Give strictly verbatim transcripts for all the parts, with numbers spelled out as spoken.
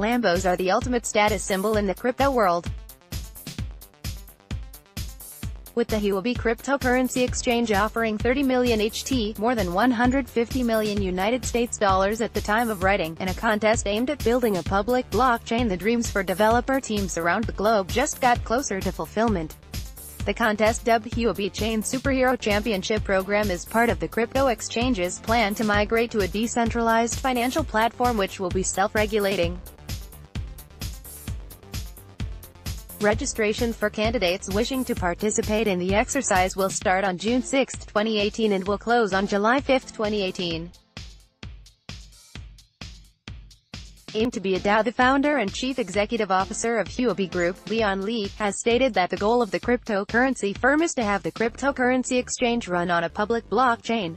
Lambos are the ultimate status symbol in the crypto world. With the Huobi cryptocurrency exchange offering thirty million H T, more than one hundred fifty million United States dollars at the time of writing, and a contest aimed at building a public blockchain, the dreams for developer teams around the globe just got closer to fulfillment. The contest, dubbed Huobi Chain Superhero Championship Program, is part of the crypto exchange's plan to migrate to a decentralized financial platform which will be self-regulating. Registration for candidates wishing to participate in the exercise will start on June sixth, twenty eighteen and will close on July fifth, twenty eighteen. Aimed to be a DAO, the founder and chief executive officer of Huobi Group, Leon Li, has stated that the goal of the cryptocurrency firm is to have the cryptocurrency exchange run on a public blockchain.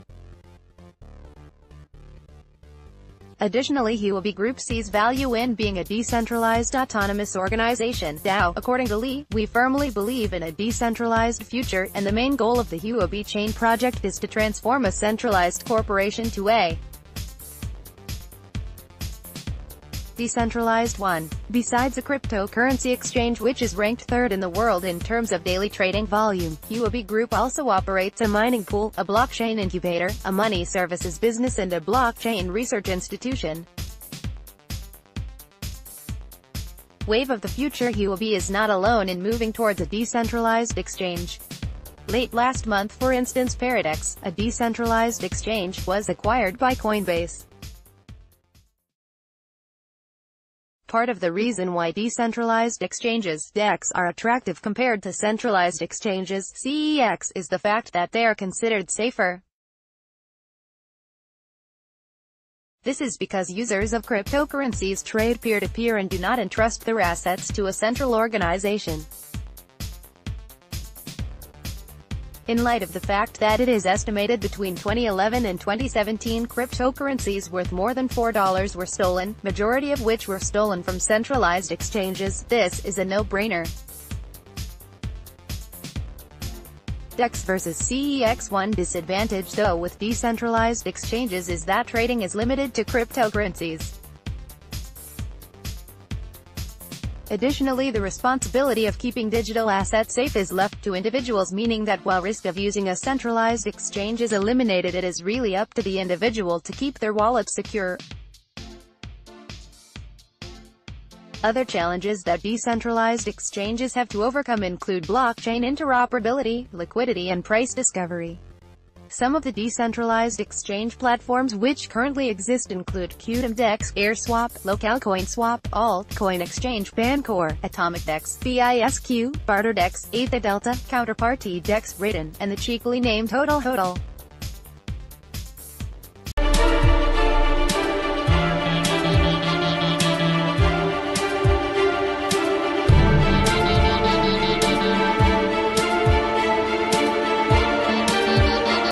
Additionally, Huobi Group sees value in being a decentralized autonomous organization (DAO). According to Li, we firmly believe in a decentralized future, and the main goal of the Huobi Chain project is to transform a centralized corporation to a decentralized one. Besides a cryptocurrency exchange which is ranked third in the world in terms of daily trading volume, Huobi Group also operates a mining pool, a blockchain incubator, a money services business and a blockchain research institution. Wave of the future. Huobi is not alone in moving towards a decentralized exchange. Late last month, for instance, Paradex, a decentralized exchange, was acquired by Coinbase. Part of the reason why decentralized exchanges (D E X) are attractive compared to centralized exchanges (C E X) is the fact that they are considered safer. This is because users of cryptocurrencies trade peer-to-peer and do not entrust their assets to a central organization. In light of the fact that it is estimated between twenty eleven and twenty seventeen cryptocurrencies worth more than four dollars were stolen, majority of which were stolen from centralized exchanges, this is a no-brainer. D E X versus C E X. One disadvantage though with decentralized exchanges is that trading is limited to cryptocurrencies. Additionally, the responsibility of keeping digital assets safe is left to individuals, meaning that while risk of using a centralized exchange is eliminated, it is really up to the individual to keep their wallet secure. Other challenges that decentralized exchanges have to overcome include blockchain interoperability, liquidity and price discovery. Some of the decentralized exchange platforms which currently exist include Qtum Dex, AirSwap, LocalCoinSwap, AltcoinExchange, Bancor, Atomicdex, B I S Q, Barterdex, AetherDelta, Counterpartydex, Raiden, and the cheekily named Hotal Hotal.